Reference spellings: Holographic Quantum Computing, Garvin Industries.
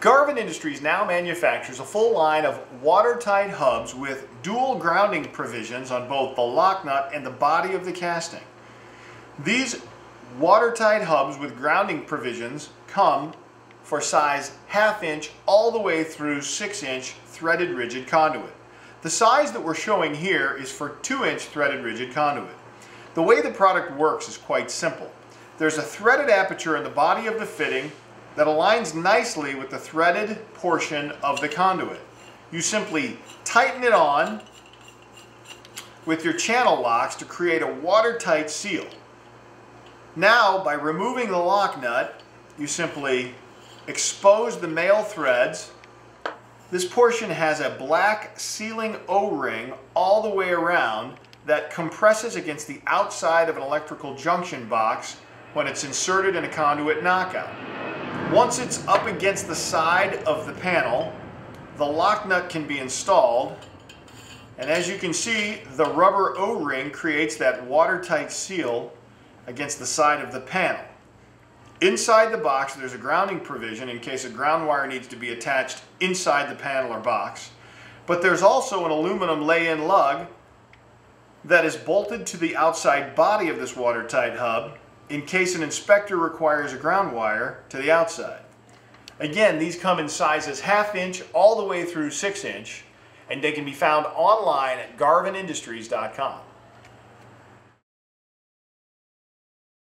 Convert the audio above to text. Garvin Industries now manufactures a full line of watertight hubs with dual grounding provisions on both the lock nut and the body of the casting. These watertight hubs with grounding provisions come for size 1/2 inch all the way through 6 inch threaded rigid conduit. The size that we're showing here is for 2 inch threaded rigid conduit. The way the product works is quite simple. There's a threaded aperture in the body of the fitting that aligns nicely with the threaded portion of the conduit. You simply tighten it on with your channel locks to create a watertight seal. Now, by removing the lock nut, you simply expose the male threads. This portion has a black sealing O-ring all the way around that compresses against the outside of an electrical junction box when it's inserted in a conduit knockout. Once it's up against the side of the panel, the lock nut can be installed, and as you can see, the rubber O-ring creates that watertight seal against the side of the panel. Inside the box, there's a grounding provision in case a ground wire needs to be attached inside the panel or box, but there's also an aluminum lay-in lug that is bolted to the outside body of this watertight hub in case an inspector requires a ground wire to the outside. Again, these come in sizes 1/2 inch all the way through 6 inch, and they can be found online at garvinindustries.com.